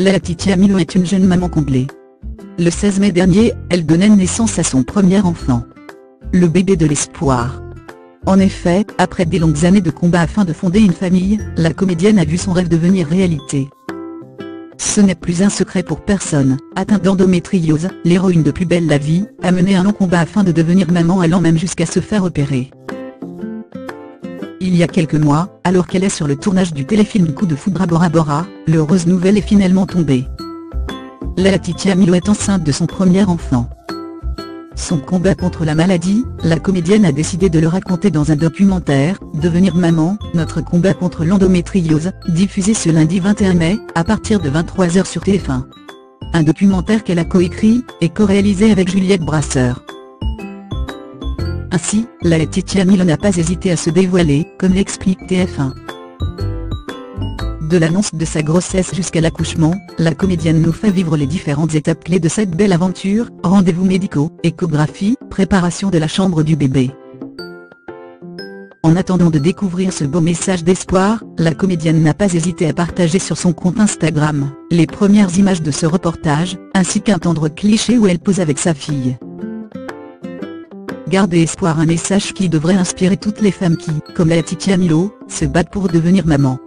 Laetitia Milot est une jeune maman comblée. Le 16 mai dernier, elle donnait naissance à son premier enfant. Le bébé de l'espoir. En effet, après des longues années de combat afin de fonder une famille, la comédienne a vu son rêve devenir réalité. Ce n'est plus un secret pour personne, atteinte d'endométriose, l'héroïne de Plus belle la vie a mené un long combat afin de devenir maman, allant même jusqu'à se faire opérer. Il y a quelques mois, alors qu'elle est sur le tournage du téléfilm Coup de foudre à Bora Bora, l'heureuse nouvelle est finalement tombée. Laetitia Milot est enceinte de son premier enfant. Son combat contre la maladie, la comédienne a décidé de le raconter dans un documentaire, Devenir maman, Notre combat contre l'endométriose, diffusé ce lundi 21 mai, à partir de 23h sur TF1. Un documentaire qu'elle a coécrit et co-réalisé avec Juliette Brasseur. Ainsi, Laetitia Milot n'a pas hésité à se dévoiler, comme l'explique TF1. De l'annonce de sa grossesse jusqu'à l'accouchement, la comédienne nous fait vivre les différentes étapes clés de cette belle aventure, rendez-vous médicaux, échographie, préparation de la chambre du bébé. En attendant de découvrir ce beau message d'espoir, la comédienne n'a pas hésité à partager sur son compte Instagram, les premières images de ce reportage, ainsi qu'un tendre cliché où elle pose avec sa fille. Gardez espoir, un message qui devrait inspirer toutes les femmes qui, comme Laetitia Milot, se battent pour devenir maman.